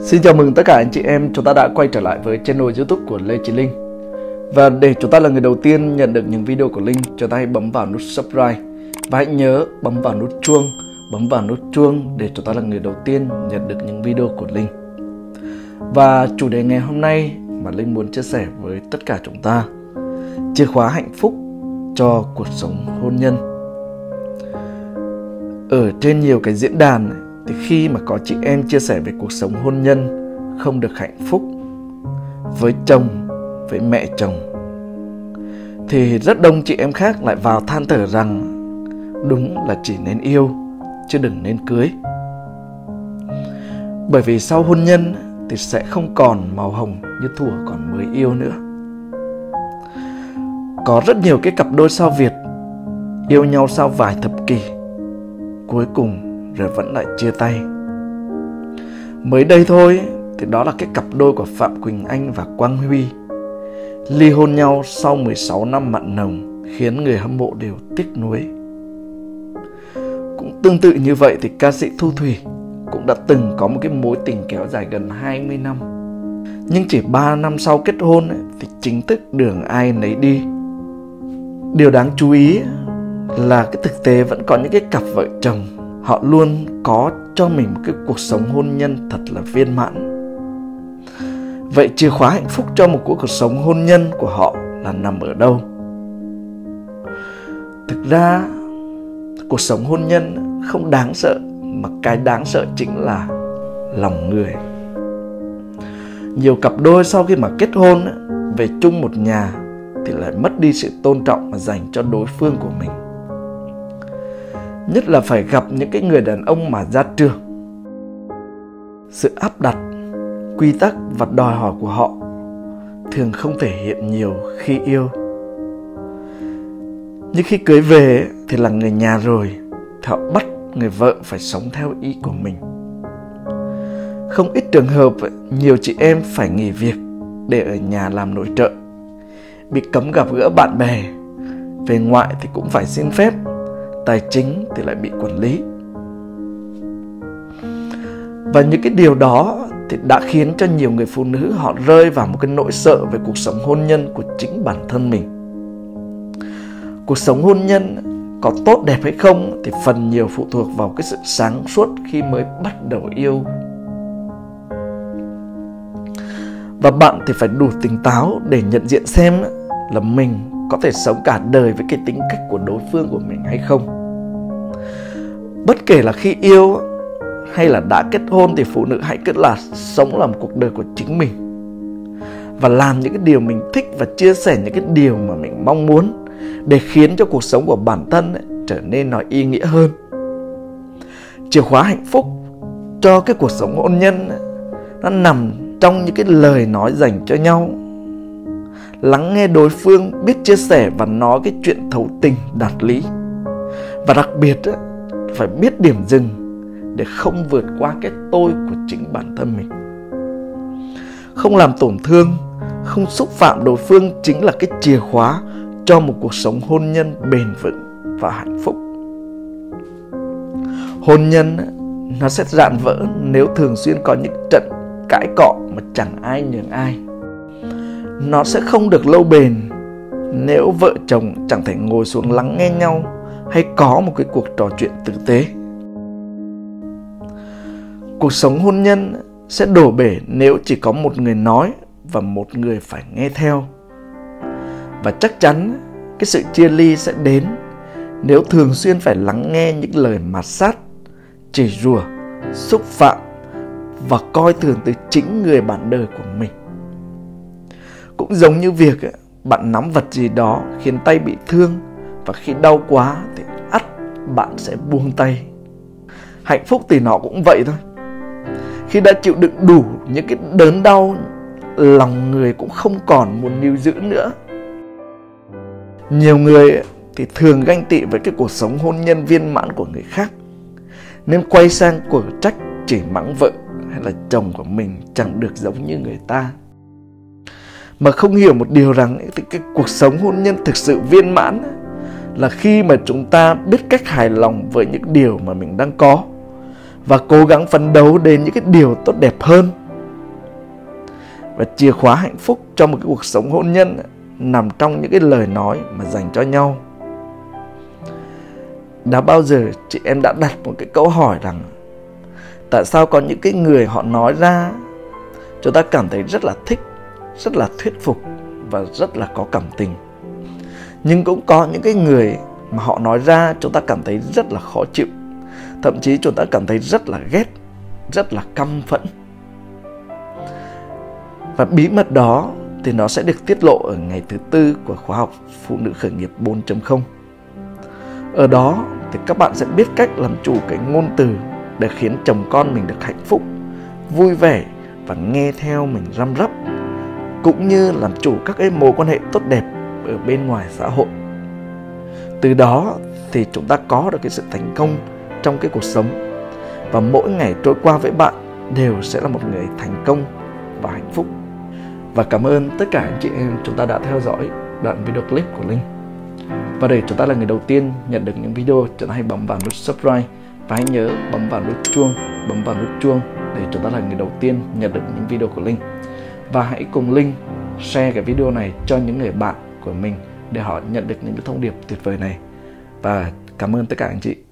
Xin chào mừng tất cả anh chị em, chúng ta đã quay trở lại với channel YouTube của Lê Chí Linh. Và để chúng ta là người đầu tiên nhận được những video của Linh, chúng ta hãy bấm vào nút subscribe. Và hãy nhớ bấm vào nút chuông để chúng ta là người đầu tiên nhận được những video của Linh. Và chủ đề ngày hôm nay mà Linh muốn chia sẻ với tất cả chúng ta: chìa khóa hạnh phúc cho cuộc sống hôn nhân. Ở trên nhiều cái diễn đàn thì khi mà có chị em chia sẻ về cuộc sống hôn nhân không được hạnh phúc với chồng, với mẹ chồng, thì rất đông chị em khác lại vào than thở rằng đúng là chỉ nên yêu chứ đừng nên cưới. Bởi vì sau hôn nhân thì sẽ không còn màu hồng như thuở còn mới yêu nữa. Có rất nhiều cái cặp đôi sao Việt yêu nhau sau vài thập kỷ, cuối cùng rồi vẫn lại chia tay. Mới đây thôi thì đó là cái cặp đôi của Phạm Quỳnh Anh và Quang Huy ly hôn nhau sau 16 năm mặn nồng, khiến người hâm mộ đều tiếc nuối. Cũng tương tự như vậy thì ca sĩ Thu Thủy cũng đã từng có một cái mối tình kéo dài gần 20 năm. Nhưng chỉ 3 năm sau kết hôn thì chính thức đường ai nấy đi. Điều đáng chú ý là cái thực tế vẫn có những cái cặp vợ chồng họ luôn có cho mình một cái cuộc sống hôn nhân thật là viên mãn. Vậy chìa khóa hạnh phúc cho một cuộc sống hôn nhân của họ là nằm ở đâu? Thực ra cuộc sống hôn nhân không đáng sợ, mà cái đáng sợ chính là lòng người. Nhiều cặp đôi sau khi mà kết hôn về chung một nhà thì lại mất đi sự tôn trọng mà dành cho đối phương của mình. Nhất là phải gặp những cái người đàn ông mà gia trưởng. Sự áp đặt, quy tắc và đòi hỏi của họ thường không thể hiện nhiều khi yêu. Nhưng khi cưới về thì là người nhà rồi, thì họ bắt người vợ phải sống theo ý của mình. Không ít trường hợp nhiều chị em phải nghỉ việc để ở nhà làm nội trợ, bị cấm gặp gỡ bạn bè, về ngoại thì cũng phải xin phép, tài chính thì lại bị quản lý. Và những cái điều đó thì đã khiến cho nhiều người phụ nữ họ rơi vào một cái nỗi sợ về cuộc sống hôn nhân của chính bản thân mình. Cuộc sống hôn nhân có tốt đẹp hay không thì phần nhiều phụ thuộc vào cái sự sáng suốt khi mới bắt đầu yêu. Và bạn thì phải đủ tỉnh táo để nhận diện xem là mình có thể sống cả đời với cái tính cách của đối phương của mình hay không. Bất kể là khi yêu hay là đã kết hôn thì phụ nữ hãy cứ là sống làm cuộc đời của chính mình, và làm những cái điều mình thích và chia sẻ những cái điều mà mình mong muốn, để khiến cho cuộc sống của bản thân trở nên nó ý nghĩa hơn. Chìa khóa hạnh phúc cho cái cuộc sống hôn nhân nó nằm trong những cái lời nói dành cho nhau. Lắng nghe đối phương, biết chia sẻ và nói cái chuyện thấu tình đạt lý. Và đặc biệt phải biết điểm dừng để không vượt qua cái tôi của chính bản thân mình. Không làm tổn thương, không xúc phạm đối phương chính là cái chìa khóa cho một cuộc sống hôn nhân bền vững và hạnh phúc. Hôn nhân nó sẽ rạn vỡ nếu thường xuyên có những trận cãi cọ mà chẳng ai nhường ai. Nó sẽ không được lâu bền nếu vợ chồng chẳng thể ngồi xuống lắng nghe nhau hay có một cái cuộc trò chuyện tử tế. Cuộc sống hôn nhân sẽ đổ bể nếu chỉ có một người nói và một người phải nghe theo. Và chắc chắn cái sự chia ly sẽ đến nếu thường xuyên phải lắng nghe những lời mạt sát, chỉ rủa, xúc phạm và coi thường từ chính người bạn đời của mình. Cũng giống như việc bạn nắm vật gì đó khiến tay bị thương, và khi đau quá thì ắt bạn sẽ buông tay. Hạnh phúc thì nó cũng vậy thôi. Khi đã chịu đựng đủ những cái đớn đau, lòng người cũng không còn muốn níu giữ nữa. Nhiều người thì thường ganh tị với cái cuộc sống hôn nhân viên mãn của người khác, nên quay sang quở trách, chỉ mắng vợ hay là chồng của mình chẳng được giống như người ta, mà không hiểu một điều rằng cái cuộc sống hôn nhân thực sự viên mãn là khi mà chúng ta biết cách hài lòng với những điều mà mình đang có, và cố gắng phấn đấu đến những cái điều tốt đẹp hơn Và chìa khóa hạnh phúc cho một cái cuộc sống hôn nhân nằm trong những cái lời nói mà dành cho nhau. Đã bao giờ chị em đã đặt một cái câu hỏi rằng tại sao có những cái người họ nói ra chúng ta cảm thấy rất là thích, rất là thuyết phục và rất là có cảm tình, nhưng cũng có những cái người mà họ nói ra chúng ta cảm thấy rất là khó chịu, thậm chí chúng ta cảm thấy rất là ghét, rất là căm phẫn. Và bí mật đó thì nó sẽ được tiết lộ ở ngày thứ tư của khóa học Phụ nữ khởi nghiệp 4.0. Ở đó thì các bạn sẽ biết cách làm chủ cái ngôn từ để khiến chồng con mình được hạnh phúc, vui vẻ và nghe theo mình răm rắp, cũng như làm chủ các cái mối quan hệ tốt đẹp ở bên ngoài xã hội. Từ đó thì chúng ta có được cái sự thành công trong cái cuộc sống, và mỗi ngày trôi qua với bạn đều sẽ là một người thành công và hạnh phúc. Và cảm ơn tất cả anh chị em chúng ta đã theo dõi đoạn video clip của Linh. Và để chúng ta là người đầu tiên nhận được những video, chúng ta hãy bấm vào nút subscribe và hãy nhớ bấm vào nút chuông, để chúng ta là người đầu tiên nhận được những video của Linh. Và hãy cùng Linh share cái video này cho những người bạn của mình để họ nhận được những thông điệp tuyệt vời này. Và cảm ơn tất cả anh chị.